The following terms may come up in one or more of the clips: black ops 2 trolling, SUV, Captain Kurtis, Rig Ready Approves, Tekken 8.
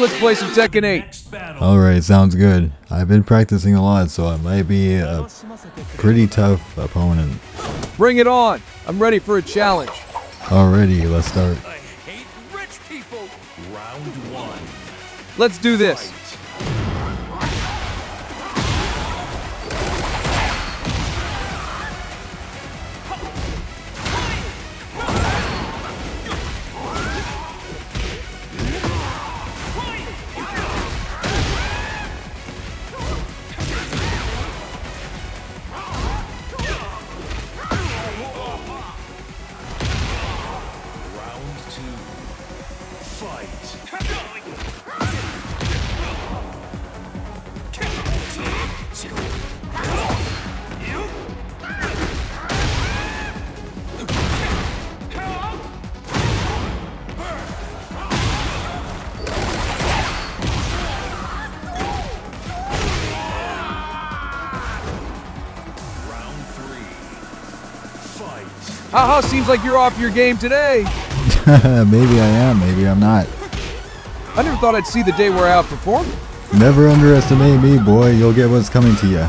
Alright, let's play some Tekken 8. Alright, sounds good. I've been practicing a lot, so I might be a pretty tough opponent. Bring it on! I'm ready for a challenge. Alrighty, let's start. I hate rich people. Round one. Let's do this. Haha, seems like you're off your game today. Maybe I am, maybe I'm not. I never thought I'd see the day where I outperformed. Never underestimate me, boy. You'll get what's coming to you.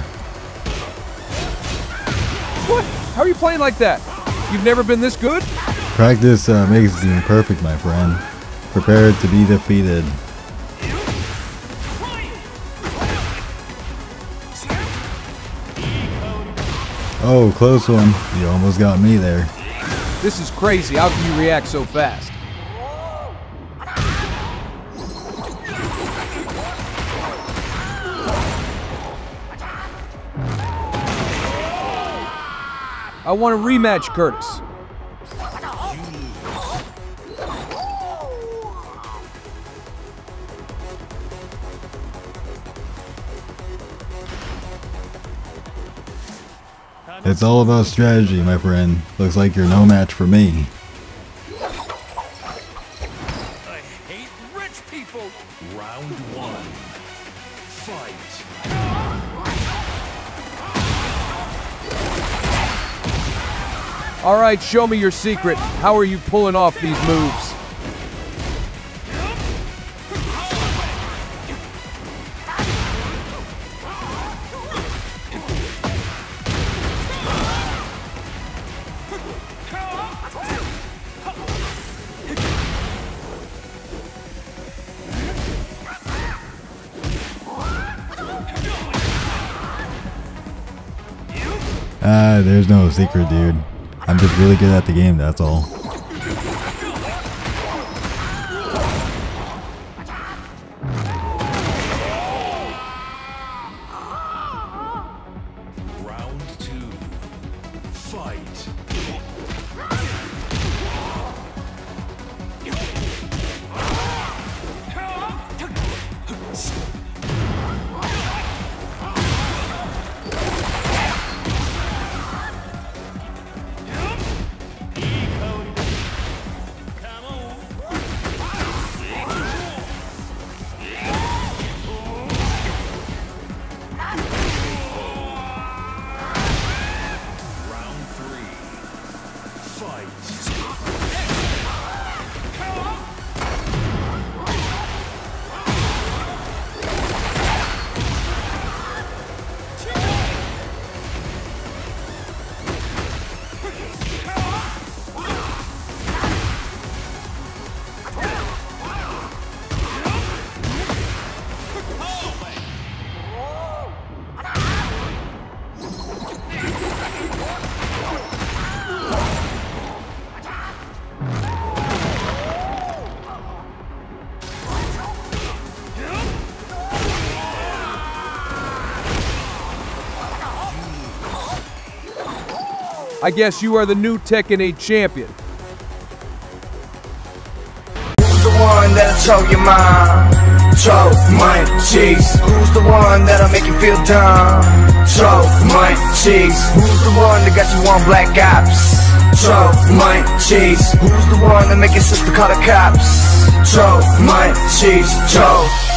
What? How are you playing like that? You've never been this good? Practice makes being perfect, my friend. Prepared to be defeated. Oh, close one. You almost got me there. This is crazy. How can you react so fast? I want a rematch, Curtis. It's all about strategy, my friend. Looks like you're no match for me. I hate rich people. Round one. Fight. Alright, show me your secret. How are you pulling off these moves? There's no secret, dude. I'm just really good at the game, that's all. Round two, fight. I guess you are the new Tekken 8 champion. Who's the one that'll show your mind? Show my cheeks. Who's the one that'll make you feel dumb? Show my cheeks. Who's the one that got you on black ops? Show my cheeks. Who's the one that make your sister call the cops? Show my cheeks. Show.